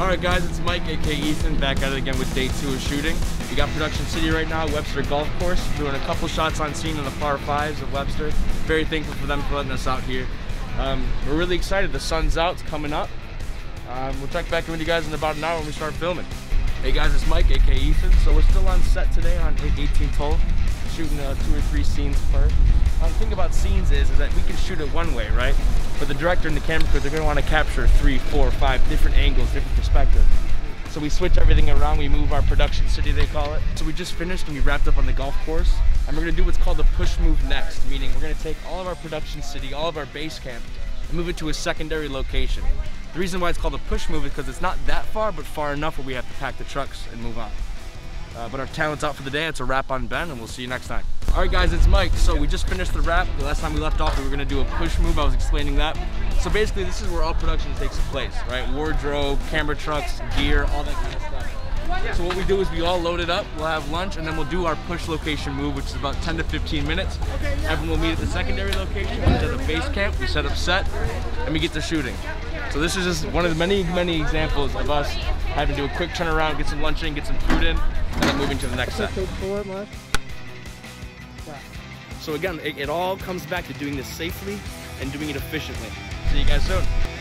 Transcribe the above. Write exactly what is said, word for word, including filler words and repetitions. Alright guys, it's Mike, A K A Ethan, back at it again with day two of shooting. We got Production City right now, Webster Golf Course, doing a couple shots on scene on the par fives of Webster. Very thankful for them for letting us out here. Um, we're really excited, the sun's out, it's coming up. Um, we'll check back in with you guys in about an hour when we start filming. Hey guys, it's Mike, A K A Ethan. So we're still on set today on eighteenth hole, shooting uh, two or three scenes per. Um, the thing about scenes is, is that we can shoot it one way, right? But the director and the camera crew, they're gonna wanna capture three, four, five different angles, different perspectives. So we switch everything around, we move our Production City, they call it. So we just finished and we wrapped up on the golf course. And we're gonna do what's called the push move next, meaning we're gonna take all of our Production City, all of our base camp, and move it to a secondary location. The reason why it's called a push move is because it's not that far, but far enough where we have to pack the trucks and move on. Uh, but our talent's out for the day. It's a wrap on Ben, and we'll see you next time. All right, guys, it's Mike. So we just finished the wrap. The last time we left off, we were gonna do a push move. I was explaining that. So basically, this is where all production takes place, right? Wardrobe, camera trucks, gear, all that kind of stuff. So what we do is we all load it up, we'll have lunch, and then we'll do our push location move, which is about ten to fifteen minutes. Everyone will meet at the secondary location, we set up base camp, we set up set, and we get to shooting. So this is just one of the many, many examples of us having to do a quick turnaround, get some lunch in, get some food in, and then moving to the next set. So again, it, it all comes back to doing this safely and doing it efficiently. See you guys soon.